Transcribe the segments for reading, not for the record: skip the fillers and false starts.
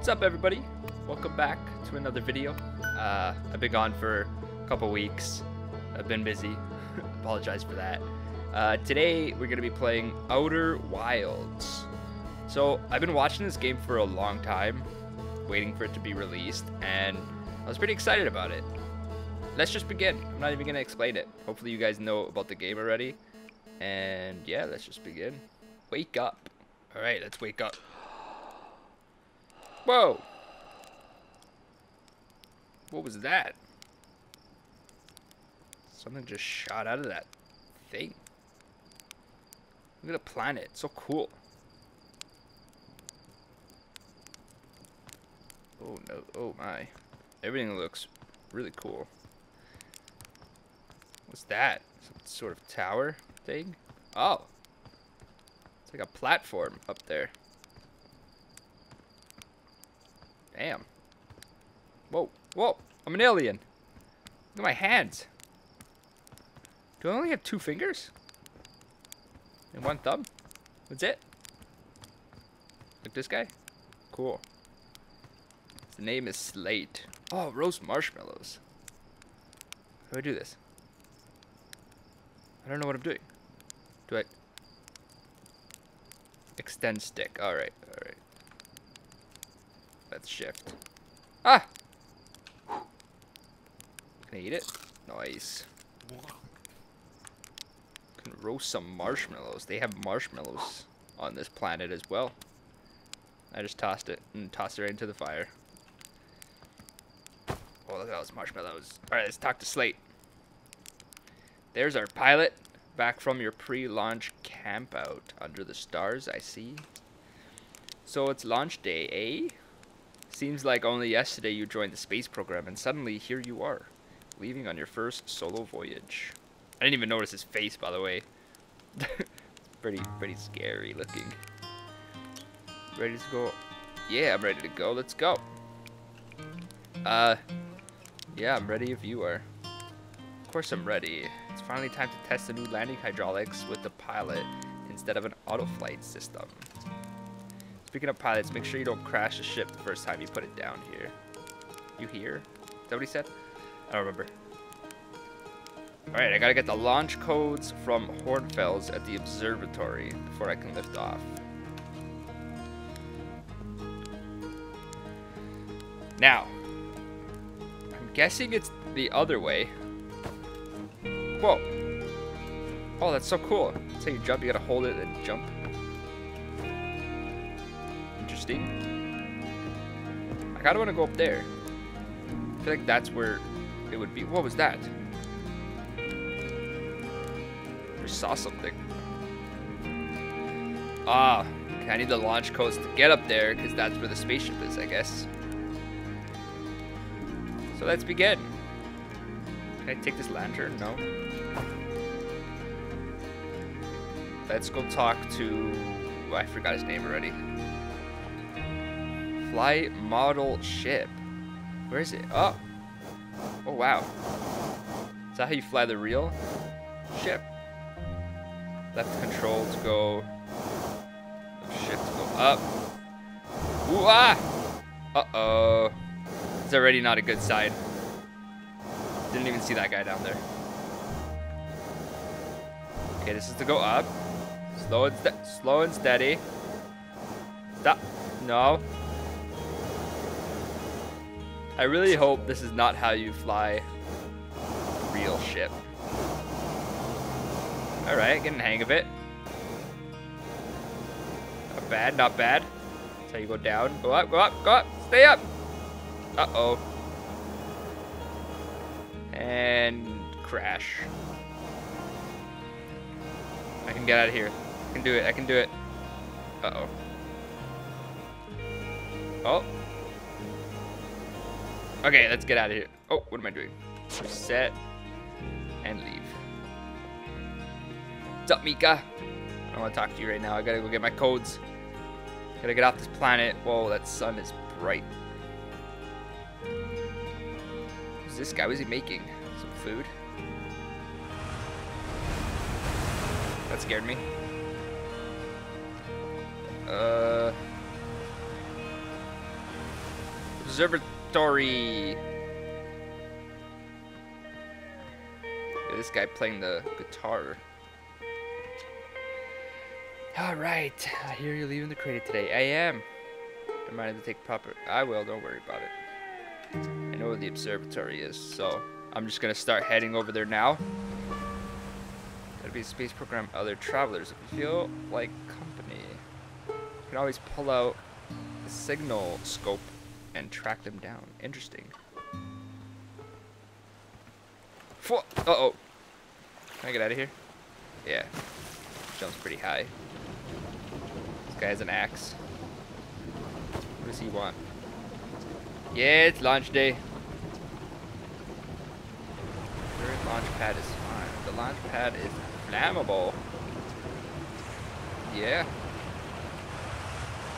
What's up, everybody? Welcome back to another video. I've been gone for a couple weeks. I've been busy. Apologize for that. Today we're gonna be playing Outer Wilds. So I've been watching this game for a long time, waiting for it to be released, and I was pretty excited about it. Let's just begin. I'm not even gonna explain it. Hopefully you guys know about the game already. And yeah, let's just begin. Wake up. All right, let's wake up. Whoa! What was that? Something just shot out of that thing. Look at the planet. It's so cool. Oh no! Oh my! Everything looks really cool. What's that? Some sort of tower thing? Oh! It's like a platform up there. Damn. Whoa, whoa, I'm an alien. Look at my hands. Do I only have 2 fingers? And 1 thumb? That's it? Like this guy? Cool. His name is Slate. Oh, roast marshmallows. How do I do this? I don't know what I'm doing. Do I... Extend stick. Alright, alright. Let's shift. Ah! Can I eat it? Nice. Can roast some marshmallows. They have marshmallows on this planet as well. I just tossed it and tossed it right into the fire. Oh, look at those marshmallows. Alright, let's talk to Slate. There's our pilot. Back from your pre-launch camp out. Under the stars, I see. So it's launch day, eh? Seems like only yesterday you joined the space program, and suddenly here you are, leaving on your first solo voyage. I didn't even notice his face, by the way. pretty scary looking. Ready to go? Yeah, I'm ready to go. Let's go. Yeah, I'm ready if you are. Of course I'm ready. It's finally time to test the new landing hydraulics with the pilot instead of an auto flight system. Speaking of pilots, make sure you don't crash the ship the first time you put it down here. You hear? Is that what he said? I don't remember. Alright, I gotta get the launch codes from Hornfels at the observatory before I can lift off. Now, I'm guessing it's the other way. Whoa. Oh, that's so cool. That's how you jump. You gotta hold it and jump. I kind of want to go up there. I feel like that's where it would be. What was that? I saw something. Ah, okay, I need the launch codes to get up there because that's where the spaceship is, I guess. So let's begin. Can I take this lantern? No. Let's go talk to... Oh, I forgot his name already. Fly model ship. Where is it? Oh. Oh, wow. Is that how you fly the real ship? Left control to go. Shift to go up. Ooh, ah! Uh-oh. It's already not a good sign. Didn't even see that guy down there. Okay, this is to go up. Slow and steady. Stop. No. I really hope this is not how you fly a real ship. Alright, getting the hang of it. Not bad, not bad. That's how you go down. Go up, go up, go up. Stay up. Uh-oh. And crash. I can get out of here. I can do it, I can do it. Uh-oh. Oh. Okay, let's get out of here. Oh, what am I doing? Reset and leave. What's up, Mika? I don't want to talk to you right now. I gotta go get my codes. Gotta get off this planet. Whoa, that sun is bright. Who's this guy? What is he making? Some food? That scared me. Observatory. Yeah, this guy playing the guitar. Alright, I hear you're leaving the crater today. I am. Reminded to take proper... I will, don't worry about it. I know where the observatory is, so I'm just going to start heading over there now. That'd be a space program for other travelers. If you feel like company, you can always pull out the signal scope and track them down. Interesting. Uh-oh. Can I get out of here? Yeah. Jumps pretty high. This guy has an axe. What does he want? Yeah, it's launch day. The launch pad is fine. The launch pad is flammable. Yeah.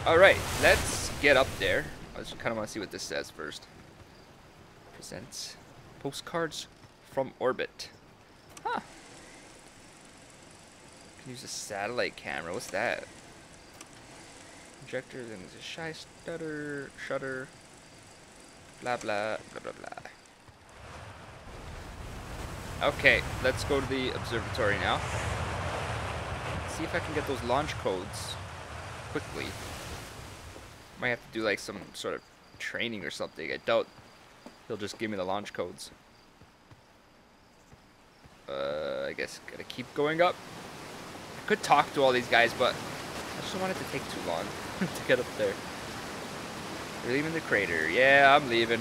Alright, let's get up there. I just kind of want to see what this says first. Presents postcards from orbit. Huh. Use a satellite camera. What's that? Injector, then there's a shy shutter, blah, blah, blah, blah, blah. Okay, let's go to the observatory now. See if I can get those launch codes quickly. Might have to do like some sort of training or something. I doubt he'll just give me the launch codes. I guess gotta keep going up. Could talk to all these guys, but I just don't want it to take too long to get up there. We're leaving the crater. Yeah, I'm leaving.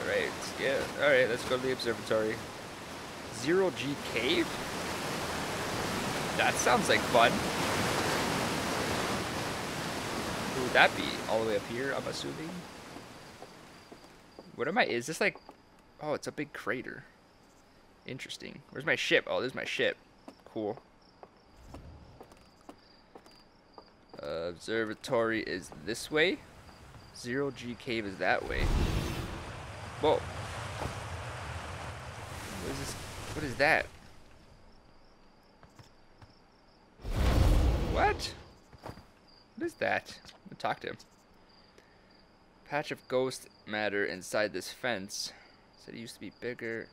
Alright, yeah, alright, let's go to the observatory. 0G cave? That sounds like fun. Who would that be? All the way up here, I'm assuming. What am I? Is this like... Oh, it's a big crater. Interesting. Where's my ship? Oh, there's my ship. Cool. Observatory is this way. 0G cave is that way. Whoa. What is this? What is that? What? What is that? I'm gonna talk to him. Patch of ghost matter inside this fence. Said it used to be bigger.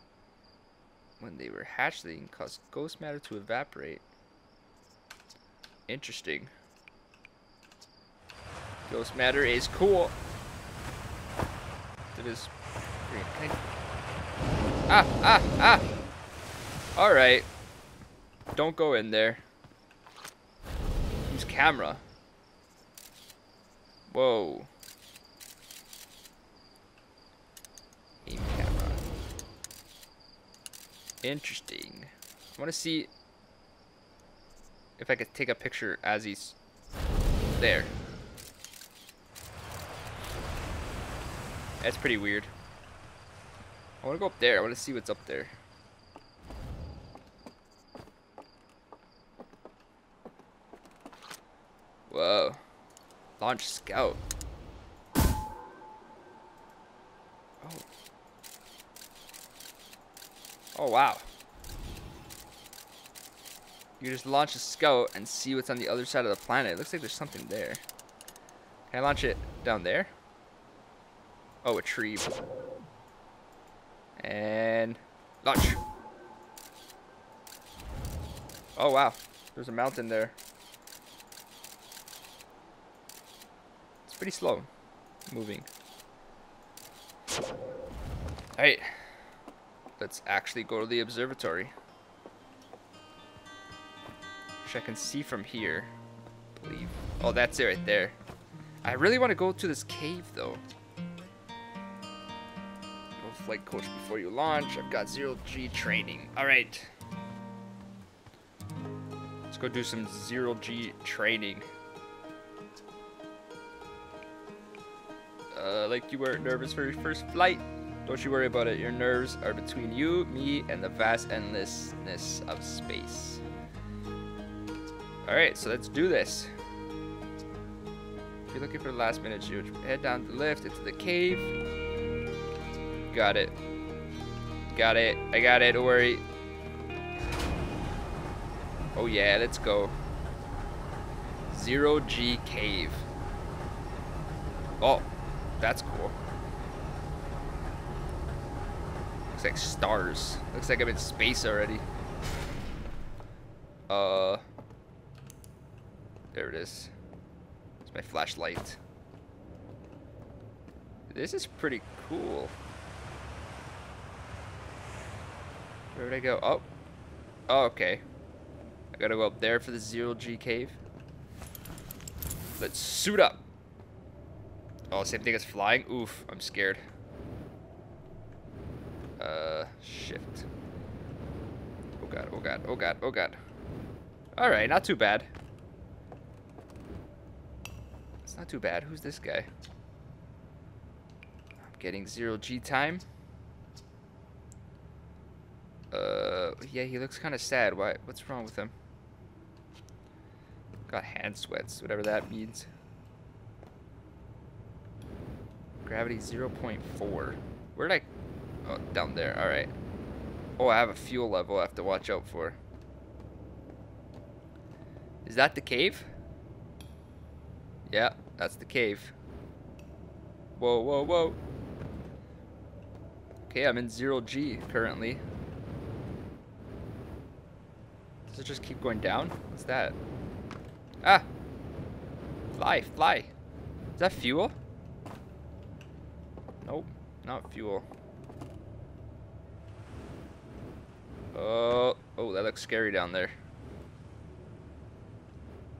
When they were hatched, they can cause ghost matter to evaporate. Interesting. Ghost matter is cool. That is... Alright. Don't go in there. Use camera. Whoa. Aim camera. Interesting. I want to see if I could take a picture as he's there. That's pretty weird. I want to go up there. I want to see what's up there. Whoa. Launch scout. Oh, wow. You just launch a scout and see what's on the other side of the planet. It looks like there's something there. Can I launch it down there? Oh, a tree. And launch. Oh, wow. There's a mountain there. It's pretty slow moving. All right. Let's actually go to the observatory. Which I can see from here, I believe. Oh, that's it right there. I really want to go to this cave, though. No flight coach before you launch. I've got 0G training. All right. Let's go do some 0G training. Like you were nervous for your first flight. Don't you worry about it. Your nerves are between you, me, and the vast endlessness of space. Alright, so let's do this. If you're looking for the last minute, you head down the lift into the cave. Got it. Got it. I got it. Don't worry. Oh yeah, let's go. 0G cave. Oh, that's cool. Looks like stars. Looks like I'm in space already. There it is. It's my flashlight. This is pretty cool. Where did I go? Oh. Oh, okay. I gotta go up there for the 0G cave. Let's suit up. Oh, same thing as flying? Oof, I'm scared. Shift. Oh god, oh god, oh god, oh god. Alright, not too bad. It's not too bad. Who's this guy? I'm getting 0G time. Yeah, he looks kind of sad. Why? What's wrong with him? Got hand sweats, whatever that means. Gravity 0.4. Where did I... Oh, down there. All right. Oh, I have a fuel level I have to watch out for. Is that the cave? Yeah, that's the cave. Whoa, whoa, whoa. Okay, I'm in 0G currently. Does it just keep going down? What's that? Ah! Fly, fly! Is that fuel? Nope, not fuel. Oh, that looks scary down there.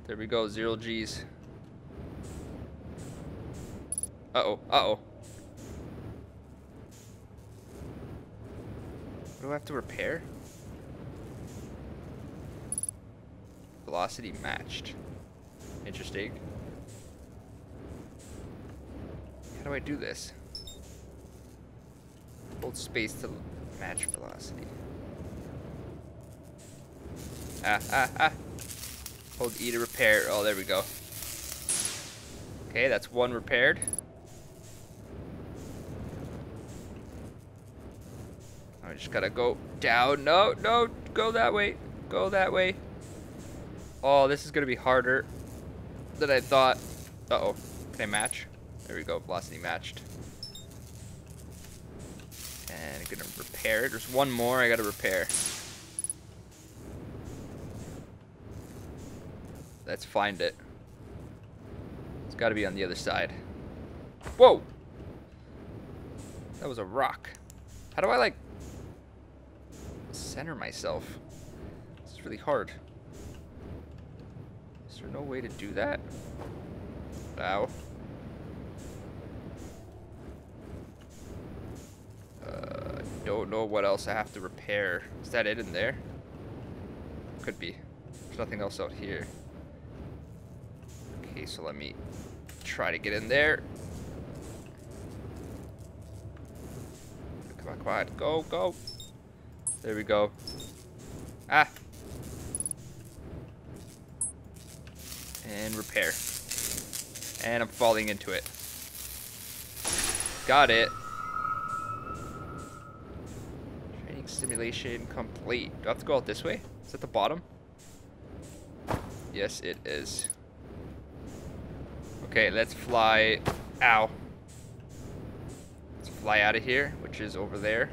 There we go, 0Gs. Uh-oh, uh-oh. What do I have to repair? Velocity matched. Interesting. How do I do this? Hold space to match velocity. Ah, ah, ah. Hold E to repair. Oh, there we go. Okay, that's one repaired. I just gotta go down. No, no, go that way. Go that way. Oh, this is gonna be harder than I thought. Uh-oh, can I match? There we go, velocity matched. And I'm gonna repair it. There's one more I gotta repair. Let's find it. It's gotta be on the other side. Whoa! That was a rock. How do I, like, center myself? This is really hard. Is there no way to do that? Ow. Don't know what else I have to repair. Is that it in there? Could be. There's nothing else out here. Okay, so let me try to get in there. Come on, come on. Go, go. There we go. Ah. And repair. And I'm falling into it. Got it. Training simulation complete. Do I have to go out this way? Is that the bottom? Yes, it is. Okay, let's fly. Ow. Let's fly out of here, which is over there.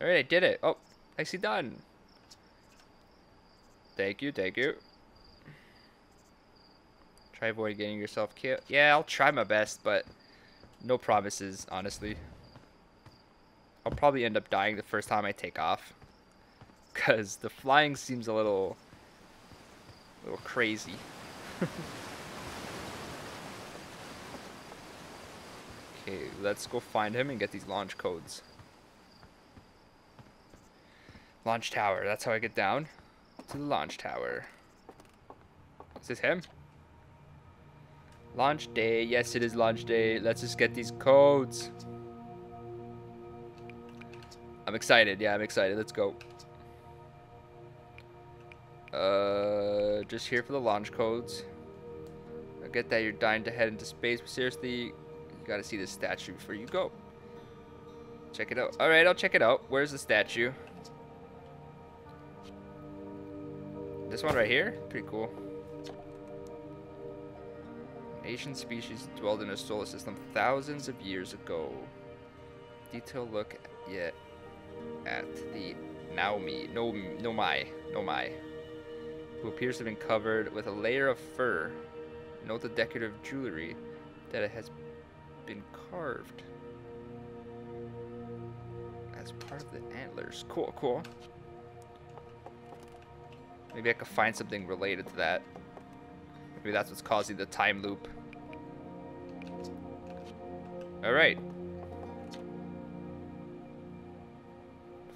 Alright, I did it. Oh, nicely done. Thank you, thank you. Try avoid getting yourself killed. Yeah, I'll try my best, but no promises, honestly. I'll probably end up dying the first time I take off. Because the flying seems a little crazy. Okay, let's go find him and get these launch codes. Launch tower. That's how I get down to the launch tower. Is this him? Launch day. Yes, it is launch day. Let's just get these codes. I'm excited. Yeah, I'm excited. Let's go. Just here for the launch codes. I get that you're dying to head into space, but seriously, you gotta see this statue before you go. Check it out. All right, I'll check it out. Where's the statue? This one right here? Pretty cool. ancient species dwelled in a solar system thousands of years ago. Detailed look yet at the Nomai, who appears to have been covered with a layer of fur. Note the decorative jewelry that it has been carved as part of the antlers. Cool, cool. Maybe I could find something related to that. Maybe that's what's causing the time loop. Alright.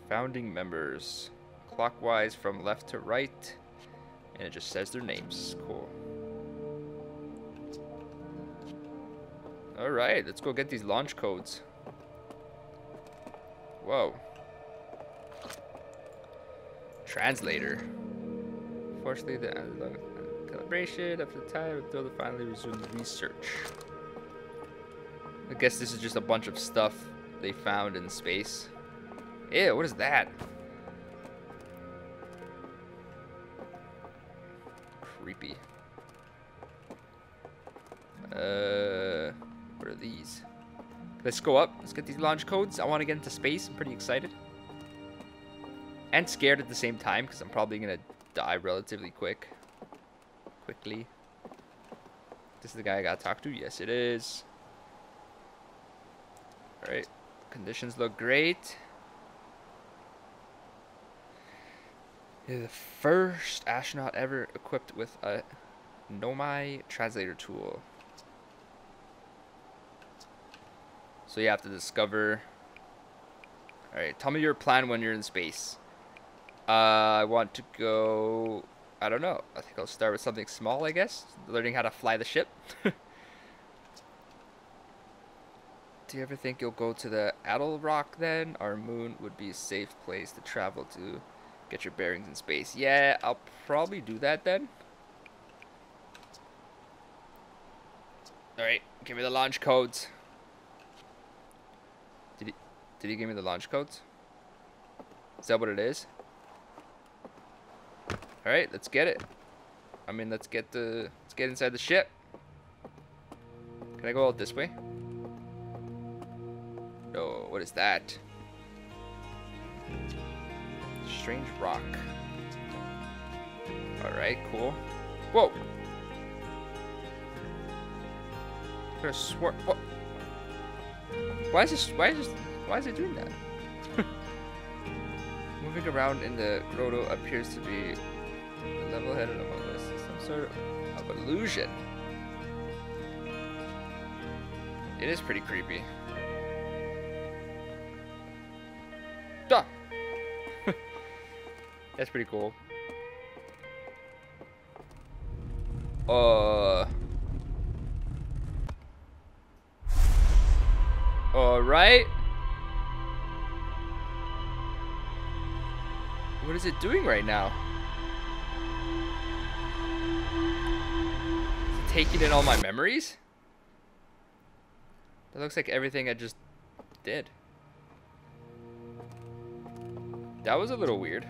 Founding members. Clockwise from left to right. And it just says their names. Cool. Alright, let's go get these launch codes. Whoa. Translator. Fortunately, the calibration after the time until they finally resumed research. I guess this is just a bunch of stuff they found in space. Ew, what is that? Creepy. What are these? Let's go up. Let's get these launch codes. I want to get into space. I'm pretty excited. And scared at the same time, because I'm probably going to die relatively quickly. This is the guy I gotta talk to. Yes, it is. All right, conditions look great. You're the first astronaut ever equipped with a Nomai translator tool. So you have to discover. All right, tell me your plan when you're in space. I want to go, I don't know. I think I'll start with something small, I guess. Learning how to fly the ship. Do you ever think you'll go to the Attlerock then? Our moon would be a safe place to travel to get your bearings in space. Yeah, I'll probably do that then. Alright, give me the launch codes. Did he give me the launch codes? Is that what it is? All right, let's get it. I mean, let's get inside the ship. Can I go out this way? No, what is that? Strange rock. All right, cool. Whoa. I could have sworn. What? Why is it doing that? Moving around in the grotto appears to be level-headed among us. Some sort of illusion. It is pretty creepy. Duh! That's pretty cool. Alright. What is it doing right now? Taking in all my memories? That looks like everything I just did. That was a little weird.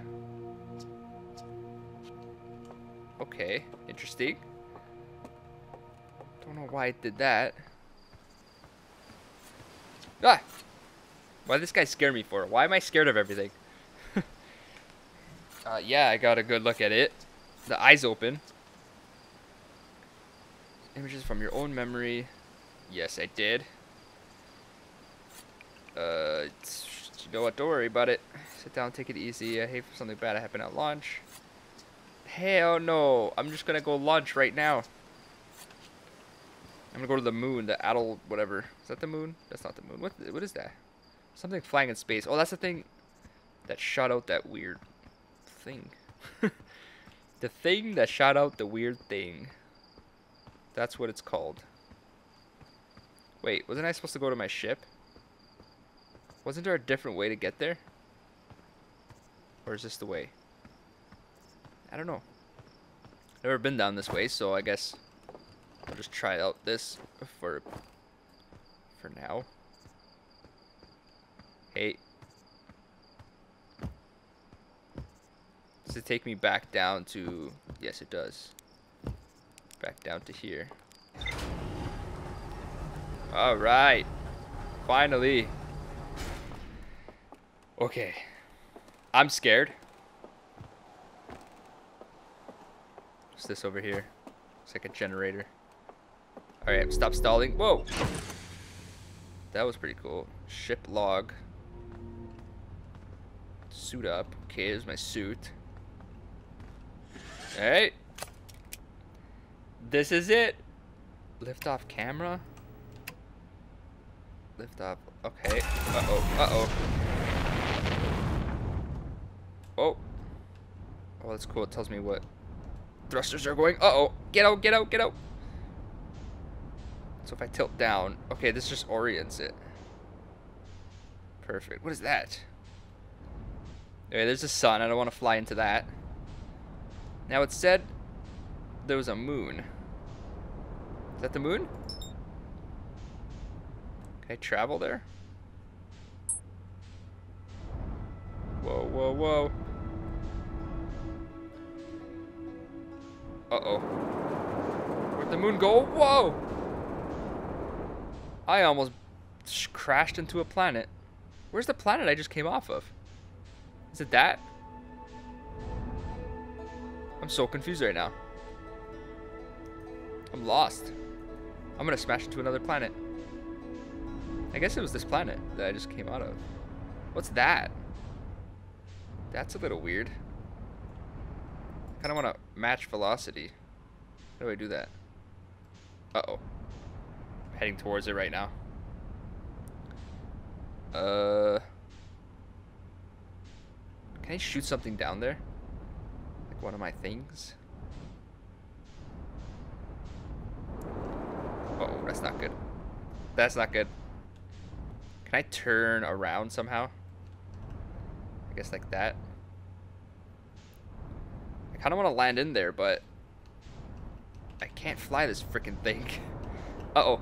Okay, interesting. Don't know why it did that. Ah! Why did this guy scare me for? Why am I scared of everything? Yeah, I got a good look at it. The eyes open. Images from your own memory. Yes, I did. You know what? Don't worry about it. Sit down, take it easy. I hate for something bad to happen at launch. Hell no! I'm just gonna go launch right now. I'm gonna go to the moon, the adult, whatever. Is that the moon? That's not the moon. What is that? Something flying in space. Oh, that's the thing that shot out that weird thing. The thing that shot out the weird thing. That's what it's called. Wait, wasn't I supposed to go to my ship? Wasn't there a different way to get there? Or is this the way? I don't know. Never been down this way, so I guess I'll just try out this for now. Hey. Does it take me back down to... Yes, it does. Back down to here. All right. Finally. Okay. I'm scared. What's this over here? It's like a generator. All right. Stop stalling. Whoa. That was pretty cool. Ship log. Suit up. Okay, there's my suit. All right. This is it. Lift off camera. Lift off. Okay. Uh-oh. Oh. Oh, that's cool. It tells me what thrusters are going. Uh-oh. Get out, get out, get out. So if I tilt down. Okay, this just orients it. Perfect. What is that? Okay, there's the sun. I don't want to fly into that. Now it said there was a moon. Is that the moon? Can I travel there? Whoa, whoa, whoa. Uh-oh. Where'd the moon go? Whoa! I almost crashed into a planet. Where's the planet I just came off of? Is it that? I'm so confused right now. I'm lost. I'm gonna smash into another planet. I guess it was this planet that I just came out of. What's that? That's a little weird. I kinda wanna match velocity. How do I do that? Uh-oh. I'm heading towards it right now. Can I shoot something down there? Like one of my things? Uh-oh, that's not good. That's not good. Can I turn around somehow? I guess like that. I kind of want to land in there, but I can't fly this freaking thing. Uh-oh.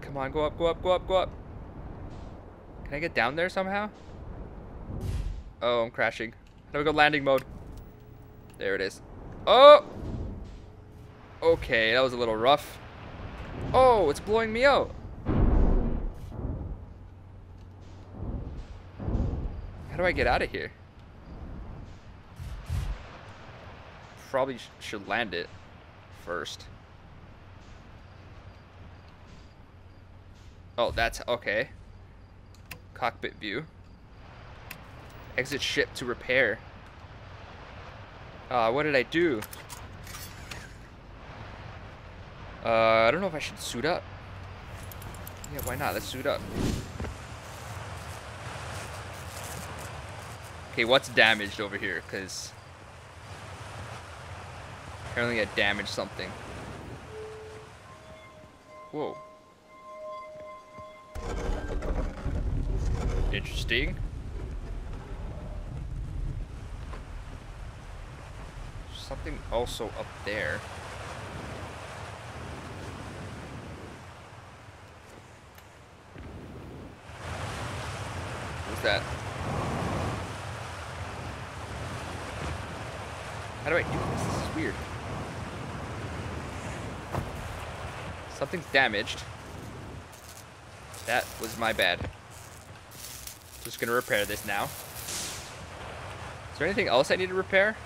Come on, go up, go up, go up, go up. Can I get down there somehow? Oh, I'm crashing. How do we go landing mode? There it is. Oh! Okay, that was a little rough. Oh, it's blowing me out. How do I get out of here? Probably should land it first. Oh, that's okay. Cockpit view. Exit ship to repair. What did I do? I don't know if I should suit up. Yeah, why not? Let's suit up. Okay, what's damaged over here? Because apparently I damaged something. Whoa. Interesting. Something also up there. What's that? How do I do this? This is weird. Something's damaged. That was my bad. Just gonna repair this now. Is there anything else I need to repair?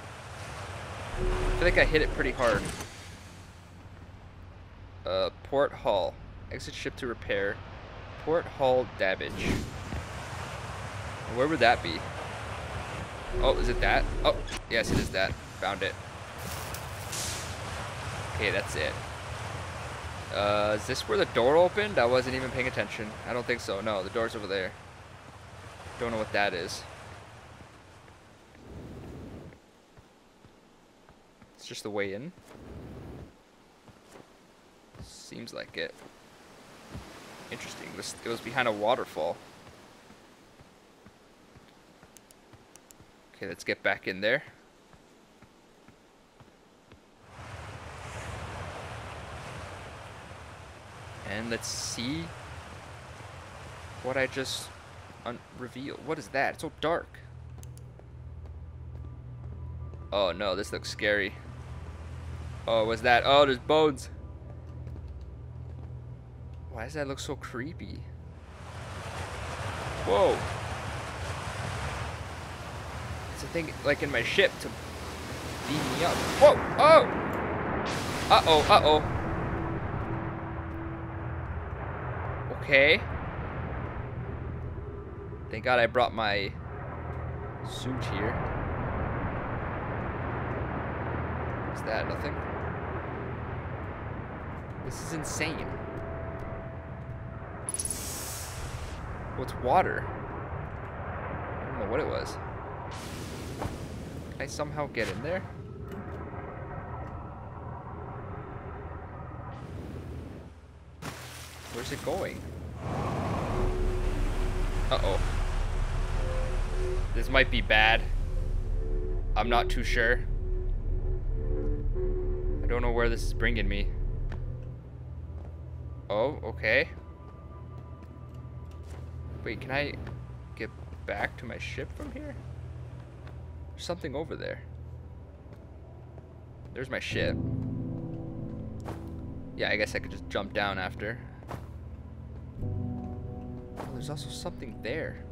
I feel like I hit it pretty hard. Port hull. Exit ship to repair. Port hull damage. Where would that be? Oh, is it that? Oh, yes, it is that. Found it. Okay, that's it. Is this where the door opened? I wasn't even paying attention. I don't think so. No, the door's over there. Don't know what that is. It's just the way in. Seems like it. Interesting. It was behind a waterfall. Okay, let's get back in there. And let's see what I just revealed. What is that? It's so dark. Oh no, this looks scary. Oh, what's that? Oh, there's bones. Why does that look so creepy? Whoa. It's a thing like in my ship to beat me up. Whoa! Oh! Uh-oh, uh-oh. Okay. Thank God I brought my suit here. Is that nothing? This is insane. What's water? I don't know what it was. Can I somehow get in there? Where's it going? Uh-oh. This might be bad. I'm not too sure. I don't know where this is bringing me. Oh, okay. Wait, can I get back to my ship from here? There's something over there. There's my ship. Yeah, I guess I could just jump down after. Oh, there's also something there.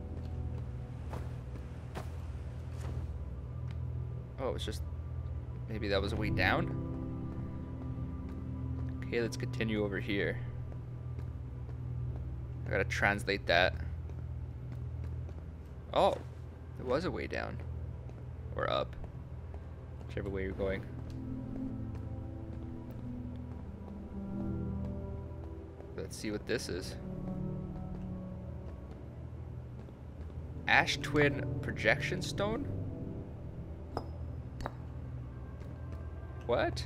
Oh, it's just... maybe that was a way down? Okay, let's continue over here. I gotta translate that. Oh, it was a way down. Or up. Whichever way you're going. Let's see what this is. Ash Twin Projection Stone? What?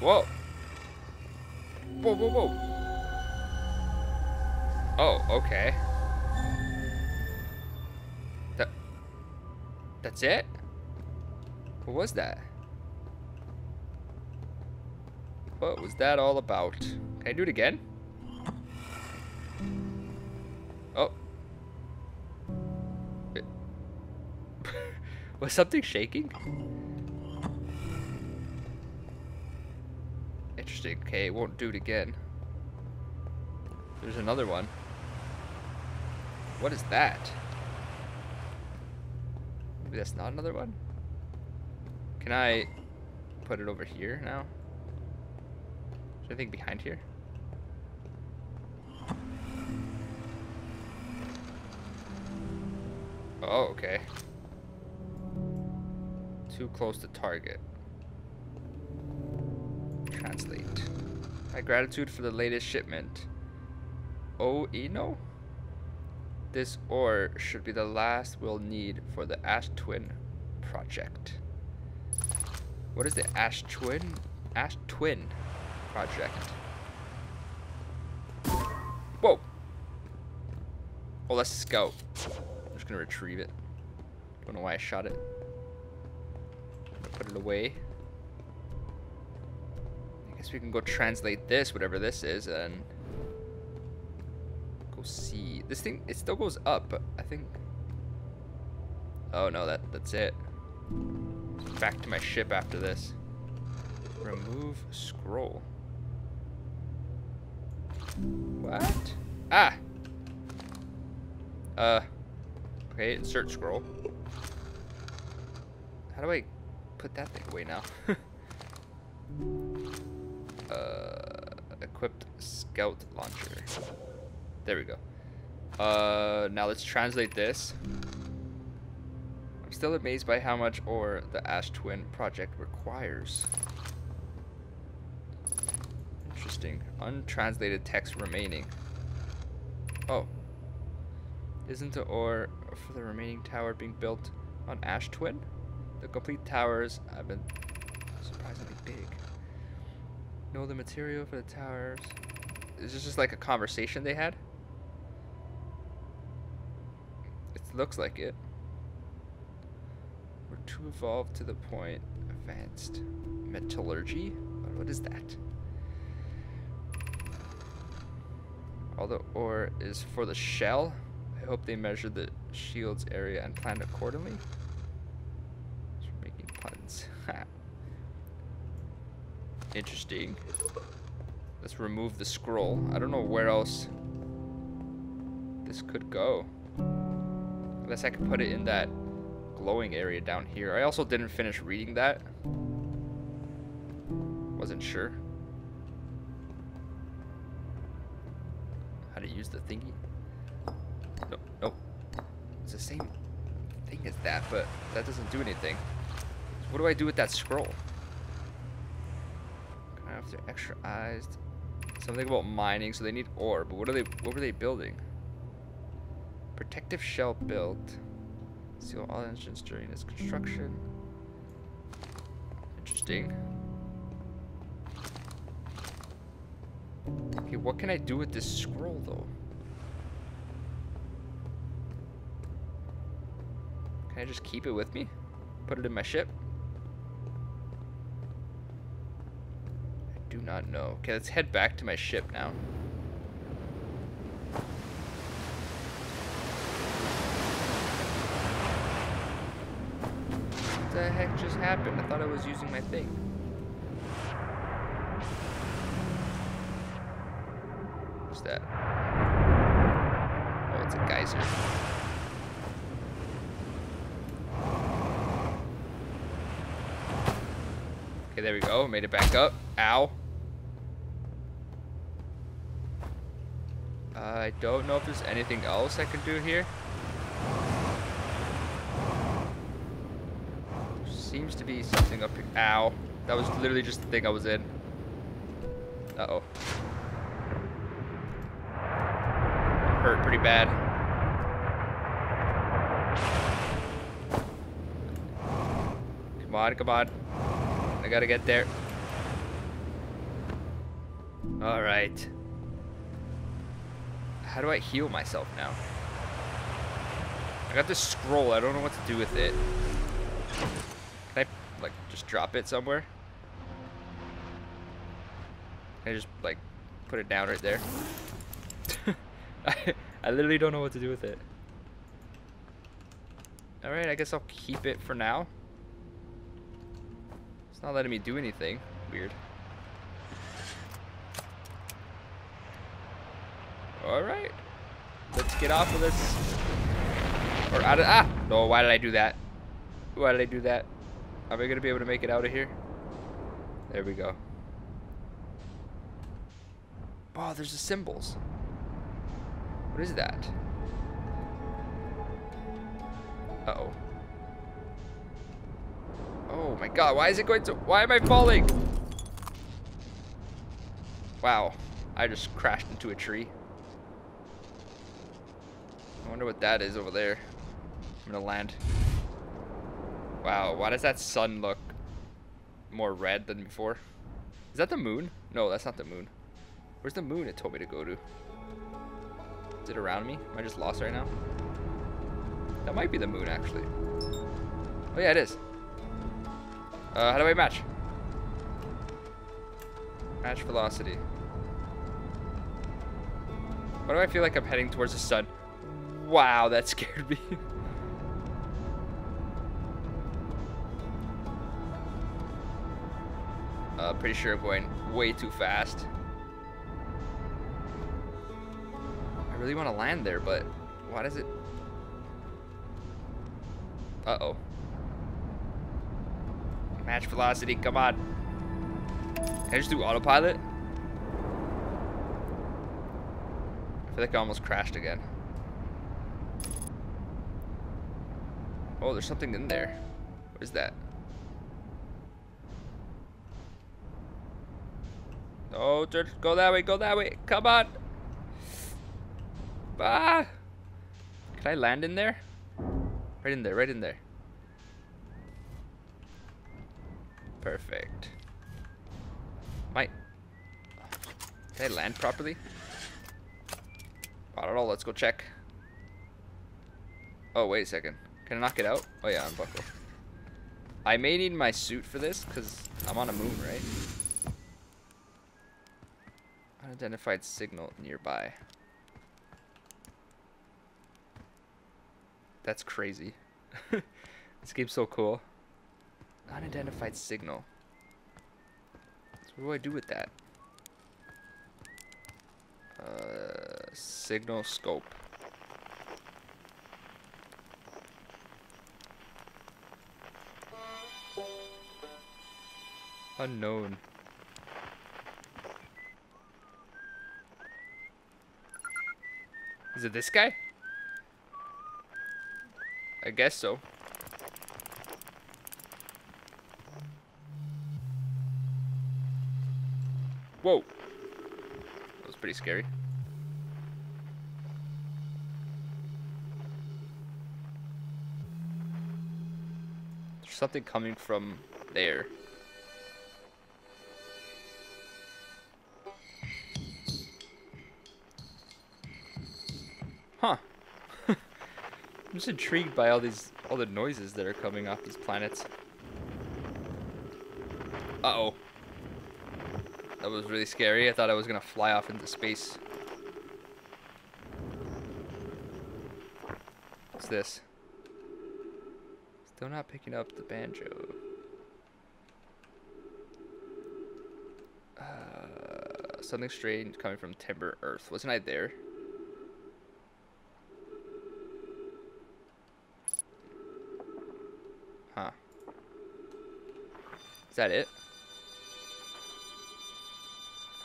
Whoa. Whoa, whoa, whoa. Oh, okay. That's it? What was that? What was that all about? Can I do it again? Oh. Was something shaking? Interesting. Okay, it won't do it again. There's another one. What is that? Maybe that's not another one? Can I put it over here now? Is there anything behind here? Oh, okay. Too close to target. Translate. My gratitude for the latest shipment. Oh, Eno? This ore should be the last we'll need for the Ash Twin Project. What is the Ash Twin? Ash Twin Project. Whoa! Oh, let's just go. I'm just gonna retrieve it. Don't know why I shot it. Put it away. I guess we can go translate this, whatever this is, and... see this thing. It still goes up, but I think, oh no, that's it. Back to my ship after this. Remove scroll. What? Ah, okay, insert scroll. How do I put that thing away now? Equipped scout launcher. There we go. Now let's translate this. I'm still amazed by how much ore the Ash Twin Project requires. Interesting. Untranslated text remaining. Oh. Isn't the ore for the remaining tower being built on Ash Twin? The complete towers have been surprisingly big. No, the material for the towers. Is this just like a conversation they had? Looks like it. We're too evolved to the point. Advanced metallurgy? What is that? All the ore is for the shell. I hope they measure the shield's area and plan accordingly. We're making puns. Interesting. Let's remove the scroll. I don't know where else this could go. Unless I could put it in that glowing area down here. I also didn't finish reading that. Wasn't sure how to use the thingy. Nope, nope. It's the same thing as that, but that doesn't do anything. So what do I do with that scroll? Kind of after extra eyes. Something about mining, so they need ore. But what were they building? Protective shell built. Seal all engines during its construction. Interesting. Okay, what can I do with this scroll though? Can I just keep it with me? Put it in my ship? I do not know. Okay, let's head back to my ship now. What the heck just happened? I thought I was using my thing. What's that? Oh, it's a geyser. Okay, there we go. Made it back up. Ow. I don't know if there's anything else I can do here. Seems to be something up here. Ow. That was literally just the thing I was in. Uh-oh. Hurt pretty bad. Come on, come on. I gotta get there. Alright. How do I heal myself now? I got this scroll. I don't know what to do with it. Like, just drop it somewhere. Can I just, like, put it down right there? I literally don't know what to do with it. Alright, I guess I'll keep it for now. It's not letting me do anything. Weird. Alright. Let's get off of this. Or out of... Ah! No, why did I do that? Why did I do that? Am I gonna be able to make it out of here? There we go. Oh, there's the symbols. What is that? Uh-oh. Oh my god, why is it going to... Why am I falling? Wow, I just crashed into a tree. I wonder what that is over there. I'm gonna land. Wow, why does that sun look more red than before? Is that the moon? No, that's not the moon. Where's the moon it told me to go to? Is it around me? Am I just lost right now? That might be the moon, actually. Oh, yeah, it is. How do I match? Match velocity. Why do I feel like I'm heading towards the sun? Wow, that scared me. Pretty sure I'm going way too fast. I really want to land there, but why does it... Uh-oh. Match velocity, come on. Can I just do autopilot? I feel like I almost crashed again. Oh, there's something in there. What is that? Oh, just go that way, go that way. Come on. Ah. Can I land in there? Right in there, right in there. Perfect. My. Can I land properly? I don't know, let's go check. Oh, wait a second. Can I knock it out? Oh yeah, unbuckle. I may need my suit for this, because I'm on a moon, right? Unidentified signal nearby. That's crazy. This game's so cool. Unidentified signal. So what do I do with that? Signal scope. Unknown. Is it this guy? I guess so. Whoa. That was pretty scary. There's something coming from there. Huh. I'm just intrigued by all the noises that are coming off these planets. Uh-oh. That was really scary. I thought I was gonna fly off into space. What's this? Still not picking up the banjo. Something strange coming from Timber Earth. Wasn't I there? Huh. Is that it?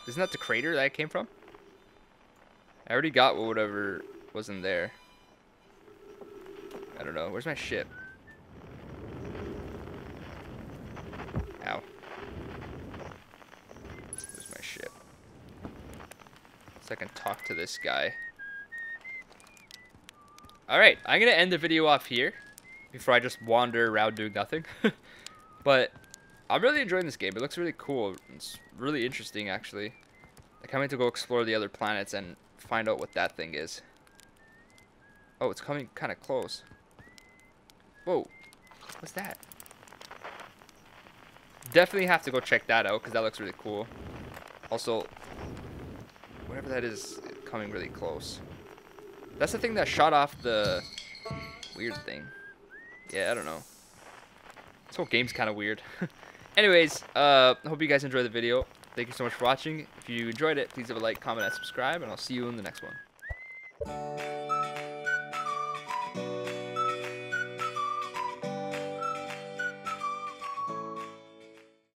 Isn't that the crater that I came from? I already got whatever wasn't there. I don't know. Where's my ship? Ow. Where's my ship? So I can talk to this guy. Alright, I'm going to end the video off here before I just wander around doing nothing. But I'm really enjoying this game. It looks really cool. It's really interesting, actually. I can't wait to go explore the other planets and find out what that thing is. Oh, it's coming kind of close. Whoa. What's that? Definitely have to go check that out because that looks really cool. Also, whatever that is, it's coming really close. That's the thing that shot off the weird thing. Yeah, I don't know. This whole game's kind of weird. Anyways, hope you guys enjoyed the video. Thank you so much for watching. If you enjoyed it, please leave a like, comment, and subscribe, and I'll see you in the next one.